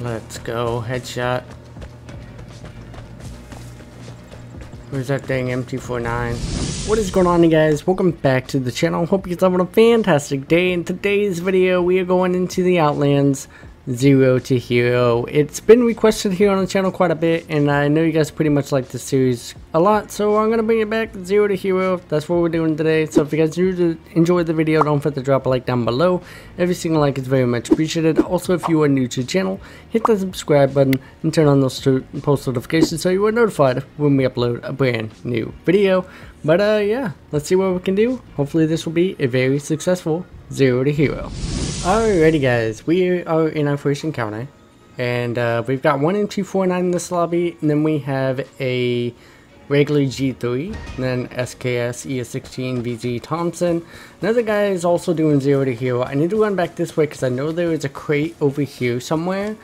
Let's go, headshot. Where's that dang M249? What is going on, you guys? Welcome back to the channel. Hope you guys having a fantastic day. In today's video, we are going into the Outlands Zero to Hero. It's been requested here on the channel quite a bit, and I know you guys pretty much like this series a lot, so I'm gonna bring it back. Zero to Hero, that's what we're doing today. So if you guys do enjoy the video, don't forget to drop a like down below. Every single like is very much appreciated. Also, if you are new to the channel, hit the subscribe button and turn on those post notifications so you are notified when we upload a brand new video. But yeah, let's see what we can do. Hopefully this will be a very successful Zero to Hero. Alrighty guys, we are in our first encounter, and we've got one M249 in this lobby, and then we have a regular G3, and then SKS, ES16, VG, Thompson. Another guy is also doing Zero to Hero. I need to run back this way because I know there is a crate over here somewhere,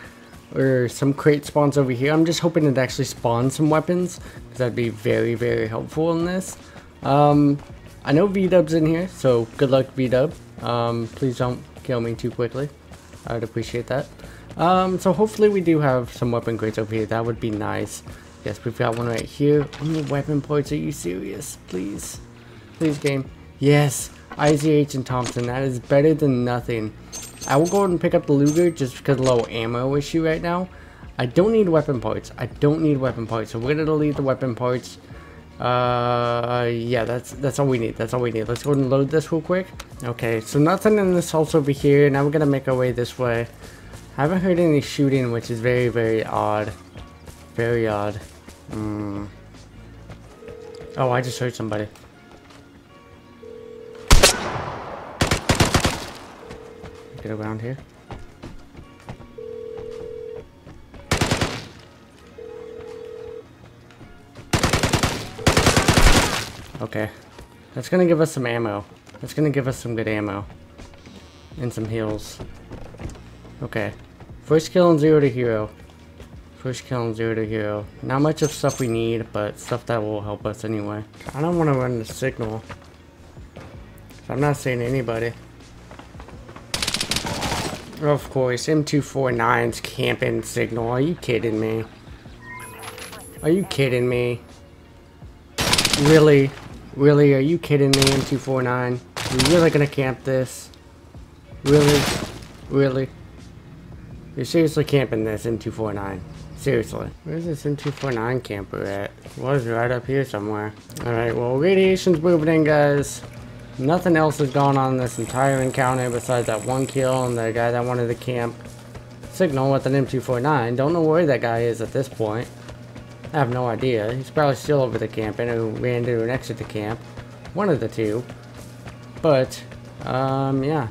or some crate spawns over here. I'm just hoping it actually spawns some weapons, because that'd be very, very helpful in this. I know V-Dub's in here, so good luck V-Dub. Please don't kill me too quickly. I would appreciate that. So hopefully we do have some weapon crates over here. That would be nice. Yes, we've got one right here. How many weapon points? Are you serious? Please. Please, game. Yes. IZH and Thompson. That is better than nothing. I will go ahead and pick up the Luger just because of the low ammo issue right now. I don't need weapon parts. I don't need weapon parts. So we're going to delete the weapon parts. Yeah, that's all we need. That's all we need. Let's go ahead and load this real quick. Okay, so nothing in this house over here. Now we're gonna make our way this way. I haven't heard any shooting, which is very, very odd. Very odd. Oh, I just heard somebody. Get around here. Okay, that's gonna give us some ammo. That's gonna give us some good ammo and some heals. Okay, first kill on Zero to Hero. First kill on Zero to Hero. Not much of stuff we need, but stuff that will help us anyway. I don't want to run the signal, so I'm not seeing anybody. Of course, M249's camping signal. Are you kidding me? Are you kidding me? Really? Really, are you kidding me, M249? You're really gonna camp this? Really? Really? You're seriously camping this, M249. Seriously. Where's this M249 camper at? It was right up here somewhere. Alright, well, radiation's moving in, guys. Nothing else has gone on in this entire encounter besides that one kill and the guy that wanted to camp signal with an M249. Don't know where that guy is at this point. I have no idea. He's probably still over the camp and ran to an exit to camp. One of the two. But, yeah.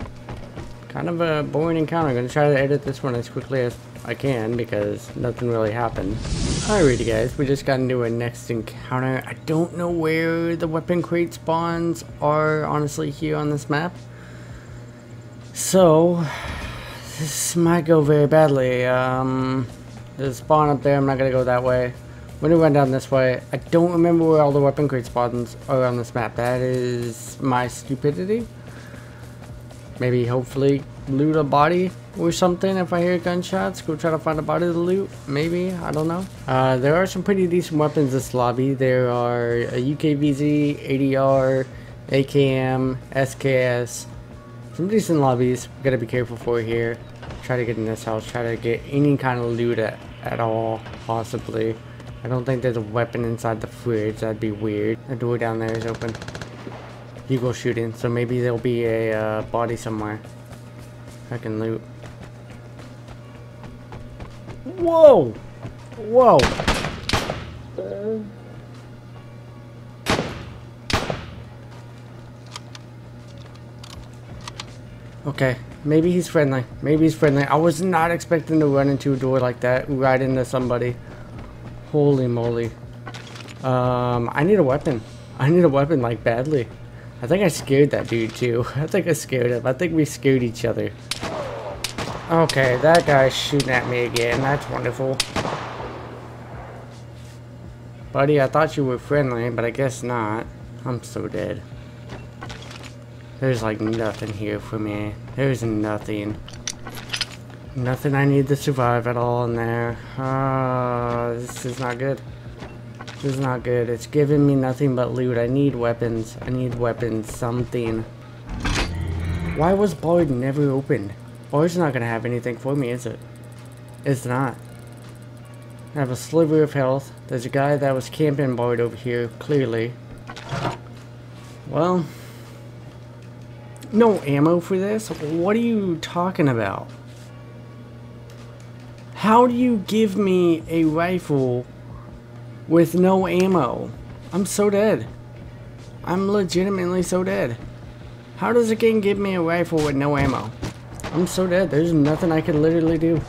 Kind of a boring encounter. I'm going to try to edit this one as quickly as I can because nothing really happened. Alrighty guys, we just got into our next encounter. I don't know where the weapon crate spawns are, honestly, here on this map. So, this might go very badly. There's a spawn up there. I'm not going to go that way. We're gonna run down this way. I don't remember where all the weapon crate spawns are on this map. That is my stupidity. Maybe hopefully loot a body or something. If I hear gunshots, go try to find a body to loot. Maybe, I don't know. There are some pretty decent weapons in this lobby. There are a UKVZ, ADR, AKM, SKS. Some decent lobbies. We gotta be careful for here. Try to get in this house. Try to get any kind of loot at all, possibly. I don't think there's a weapon inside the fridge. That'd be weird. The door down there is open. You go shooting, so maybe there'll be a body somewhere I can loot. Whoa! Whoa! Okay, maybe he's friendly. Maybe he's friendly. I was not expecting to run into a door like that, right into somebody. Holy moly. I need a weapon. I need a weapon, like, badly. I think I scared that dude, too. I think I scared him. I think we scared each other. Okay, that guy's shooting at me again. That's wonderful. Buddy, I thought you were friendly, but I guess not. I'm so dead. There's, like, nothing here for me. There's nothing. Nothing I need to survive at all in there. This is not good. This is not good. It's giving me nothing but loot. I need weapons. I need weapons. Something. Why was Ballard never opened? Ballard's not gonna have anything for me, is it? It's not. I have a sliver of health. There's a guy that was camping Ballard over here, clearly. Well, no ammo for this? What are you talking about? How do you give me a rifle with no ammo? I'm so dead. I'm legitimately so dead. How does a game give me a rifle with no ammo? I'm so dead. There's nothing I could literally do.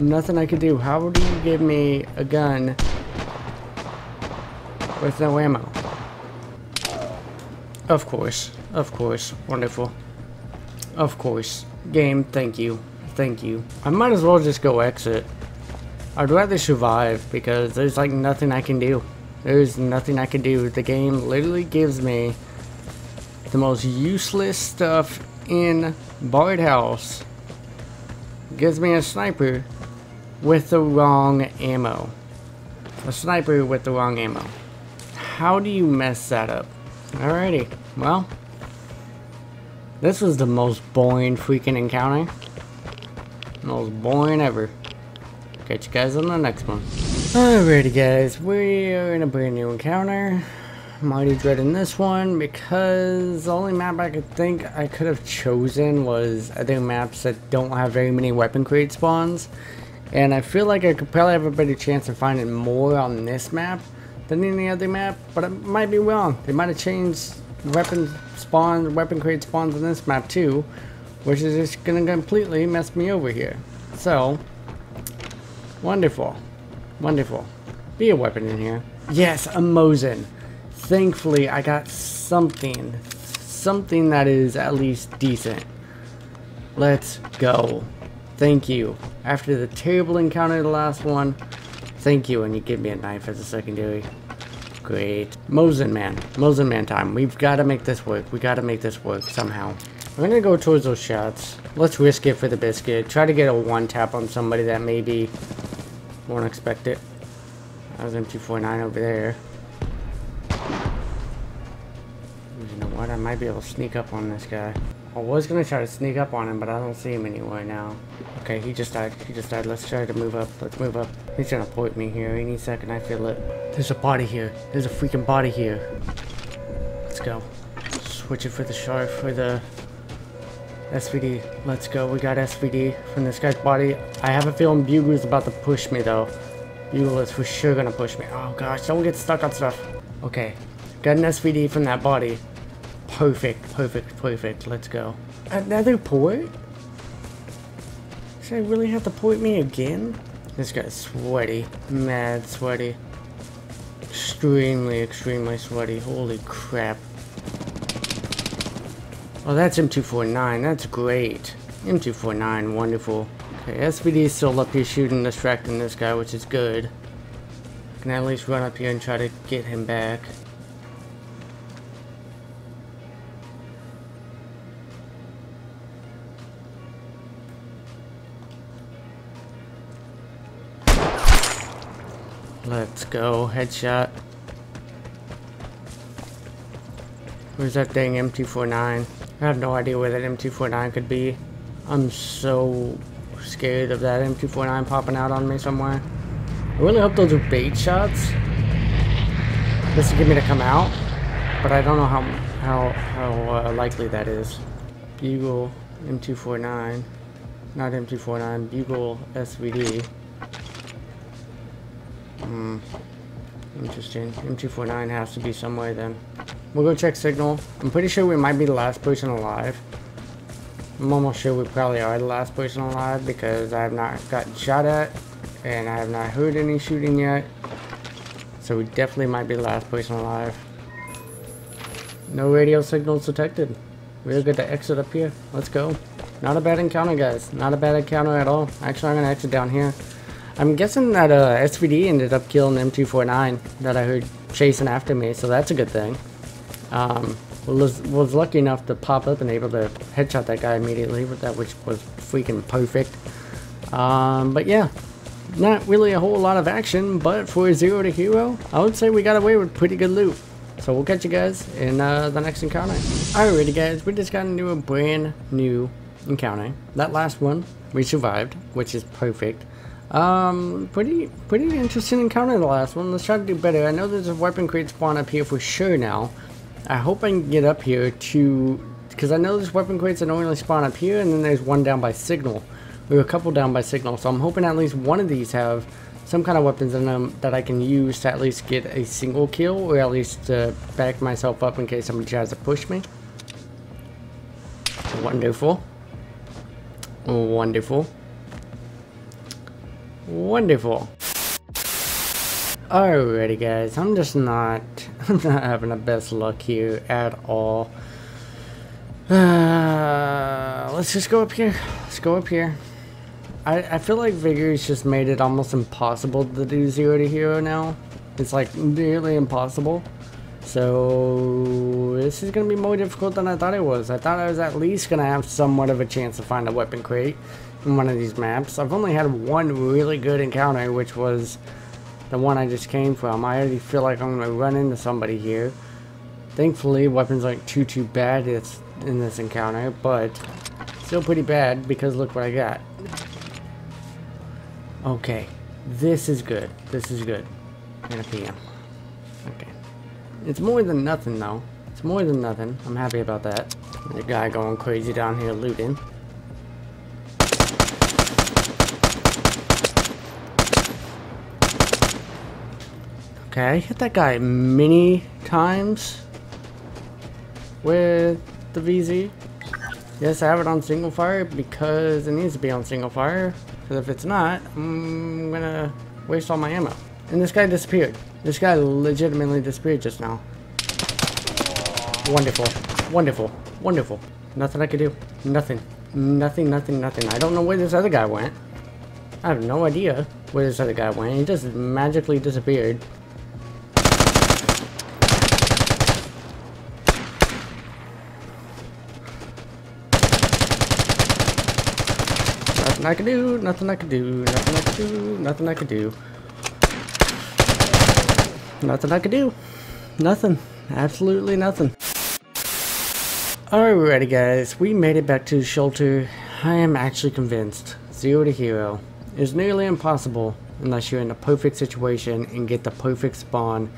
Nothing I could do. How do you give me a gun with no ammo? Of course. Of course. Wonderful. Of course. Game, thank you. Thank you. I might as well just go exit. I'd rather survive because there's like nothing I can do. There's nothing I can do. The game literally gives me the most useless stuff in Bard House. Gives me a sniper with the wrong ammo. A sniper with the wrong ammo. How do you mess that up? Alrighty. Well, this was the most boring freaking encounter. Most boring ever. Catch you guys on the next one. Alrighty guys, we are in a brand new encounter. I'm already dreading this one because the only map I could think I could have chosen was other maps that don't have very many weapon crate spawns. And I feel like I could probably have a better chance of finding more on this map than any other map, but I might be wrong. They might have changed weapon crate spawns on this map too, which is just gonna completely mess me over here. So, wonderful. Wonderful. Be a weapon in here. Yes, a Mosin. Thankfully, I got something. Something that is at least decent. Let's go. Thank you. After the terrible encounter, the last one, thank you, and you give me a knife as a secondary. Great. Mosin man. Mosin man time. We've gotta make this work. We gotta make this work somehow. I'm gonna go towards those shots. Let's risk it for the biscuit. Try to get a one tap on somebody that maybe won't expect it. That was M249 over there. You know what? I might be able to sneak up on this guy. I was gonna try to sneak up on him, but I don't see him anywhere now. Okay, he just died. He just died. Let's try to move up. Let's move up. He's gonna point me here any second. I feel it. There's a body here. There's a freaking body here. Let's go. Switch it for the shark for the SVD. Let's go. We got SVD from this guy's body. I have a feeling Bugler's about to push me though. Bugler's for sure gonna push me. Oh gosh, don't get stuck on stuff. Okay, got an SVD from that body. Perfect, perfect, perfect. Let's go. Another port? Should I really have to port me again? This guy's sweaty. Mad sweaty. Extremely, extremely sweaty. Holy crap. Oh, that's M249. That's great. M249, wonderful. Okay, SVD is still up here shooting, distracting this guy, which is good. I can at least run up here and try to get him back. Let's go. Headshot. Where's that dang M249? I have no idea where that M249 could be. I'm so scared of that M249 popping out on me somewhere. I really hope those are bait shots. This will get me to come out, but I don't know how likely that is. Bugle M249, not M249. Bugle SVD. Interesting. M249 has to be somewhere then. We'll go check signal. I'm pretty sure we might be the last person alive. I'm almost sure we probably are the last person alive because I have not gotten shot at and I have not heard any shooting yet. So we definitely might be the last person alive. No radio signals detected. Real good to exit up here. Let's go. Not a bad encounter, guys. Not a bad encounter at all. Actually, I'm going to exit down here. I'm guessing that SVD ended up killing M249 that I heard chasing after me, so that's a good thing. Was lucky enough to pop up and able to headshot that guy immediately, which was freaking perfect. But yeah, not really a whole lot of action, but for Zero to Hero, I would say we got away with pretty good loot. So we'll catch you guys in the next encounter. Alrighty guys, we just got into a brand new encounter. That last one, we survived, which is perfect. Pretty interesting encounter the last one. Let's try to do better. I know there's a weapon crate spawn up here for sure now. I hope I can get up here to, because I know there's weapon crates that don't really spawn up here, and then there's one down by signal. There are a couple down by signal, so I'm hoping at least one of these have some kind of weapons in them that I can use to at least get a single kill, or at least to back myself up in case somebody tries to push me. Wonderful. Wonderful. Wonderful. Alrighty guys, I'm not having the best luck here at all. Let's just go up here. Let's go up here. I feel like Vigor's just made it almost impossible to do Zero to Hero now. It's like nearly impossible. So this is gonna be more difficult than I thought it was. I thought I was at least gonna have somewhat of a chance to find a weapon crate in one of these maps. I've only had one really good encounter, which was the one I just came from. I already feel like I'm gonna run into somebody here. Thankfully, weapons aren't too bad in this encounter, but still pretty bad because look what I got. Okay, this is good. This is good. And a PM. Okay. It's more than nothing, though. It's more than nothing. I'm happy about that. There's a guy going crazy down here looting. Okay, I hit that guy many times with the VZ. Yes, I have it on single fire because it needs to be on single fire. Because if it's not, I'm gonna waste all my ammo. And this guy disappeared. This guy legitimately disappeared just now. Wonderful. Wonderful. Wonderful. Nothing I could do. Nothing. Nothing, nothing, nothing. I don't know where this other guy went. I have no idea where this other guy went. He just magically disappeared. I could do nothing. I could do nothing. I could do nothing. I could do nothing. I could do nothing. Absolutely nothing. Alrighty, guys, we made it back to the shelter. I am actually convinced Zero to Hero is nearly impossible unless you're in the perfect situation and get the perfect spawn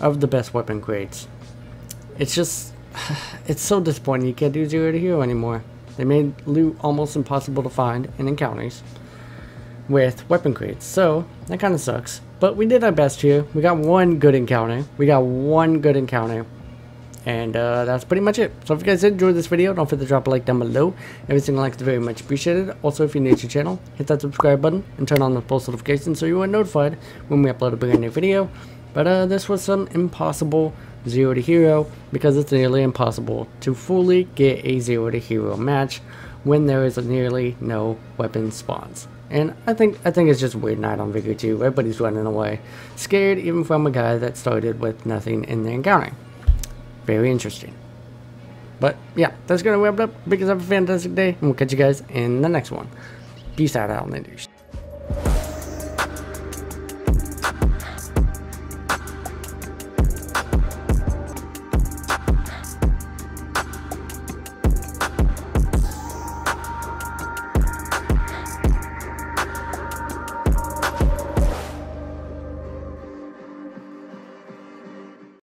of the best weapon crates. It's just, it's so disappointing. You can't do Zero to Hero anymore. They made loot almost impossible to find in encounters with weapon crates, so that kind of sucks. But we did our best here. We got one good encounter. We got one good encounter, and that's pretty much it. So if you guys did enjoy this video, don't forget to drop a like down below. Every single like is very much appreciated. Also, if you're new to the channel, hit that subscribe button and turn on the post notifications so you are notified when we upload a brand new video. But this was some impossible Zero to Hero, because it's nearly impossible to fully get a Zero to Hero match when there is nearly no weapon spawns. And I think it's just a weird night on Vigor 2. Everybody's running away, scared even from a guy that started with nothing in the encounter. Very interesting. But yeah, that's gonna wrap it up. Big as have a fantastic day, and we'll catch you guys in the next one. Peace out, Outlanders.